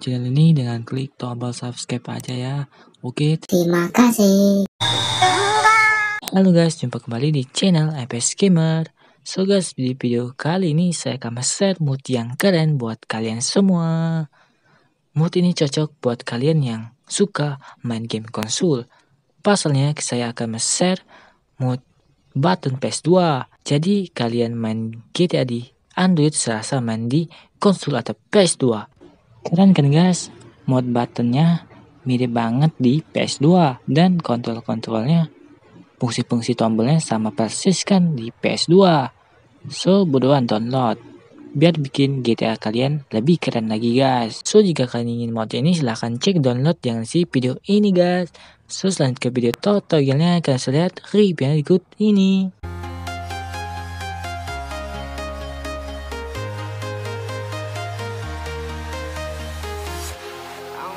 channel ini dengan klik tombol subscribe aja ya. Oke, terima kasih. Halo guys, jumpa kembali di channel FPS Gamer. So guys, di video kali ini saya akan share mood yang keren buat kalian semua. Mood ini cocok buat kalian yang suka main game konsol. Pasalnya saya akan share mood button PS2. Jadi kalian main GTA di Android serasa main di konsol atau PS2. Keren kan guys, mod buttonnya mirip banget di PS2 dan kontrol-kontrolnya, fungsi-fungsi tombolnya sama persis kan di PS2. So, buruan download biar bikin GTA kalian lebih keren lagi guys. So, jika kalian ingin mod ini silahkan cek download yang si video ini guys. So, selanjutnya ke video tutorialnya kalian bisa lihat review berikut ini.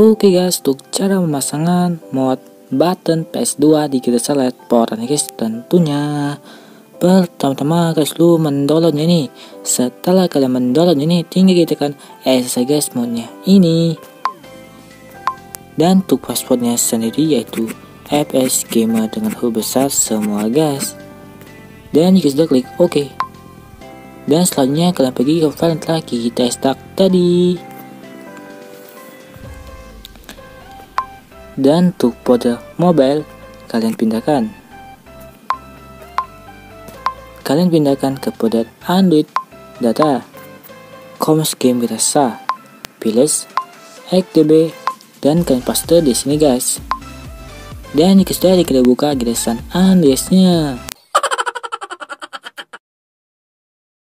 Oke guys, untuk cara pemasangan mod button PS2 di GTA SA Power guys tentunya. Pertama-tama guys, lu mendownloadnya nih. Setelah kalian mendownloadnya nih, tinggal kita kan SA guys modnya ini. Dan untuk passwordnya sendiri yaitu FPS Gamer dengan huruf besar semua guys. Dan jika sudah klik OK. Dan selanjutnya kalian pergi ke file yang telah kita extract tadi. Dan untuk folder mobile kalian pindahkan. Kalian pindahkan ke folder Android data, Coms Game GTA SA, Village, XDB, dan kalian paste di sini guys. Dan jika sudah kita buka GTA San Andreasnya.